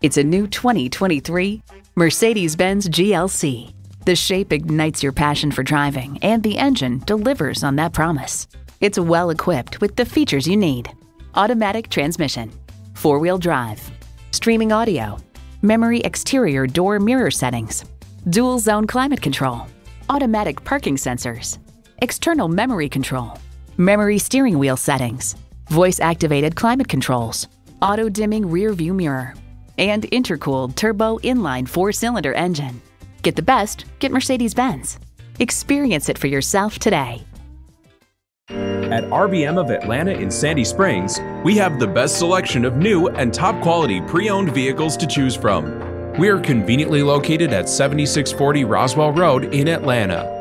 It's a new 2023 Mercedes-Benz GLC. The shape ignites your passion for driving, and the engine delivers on that promise. It's well equipped with the features you need: automatic transmission, four-wheel drive, streaming audio, memory exterior door mirror settings, dual zone climate control, automatic parking sensors, external memory control, memory steering wheel settings, voice-activated climate controls, auto-dimming rear-view mirror, and intercooled turbo inline four-cylinder engine. Get the best, get Mercedes-Benz. Experience it for yourself today. At RBM of Atlanta in Sandy Springs, we have the best selection of new and top-quality pre-owned vehicles to choose from. We are conveniently located at 7640 Roswell Road in Atlanta.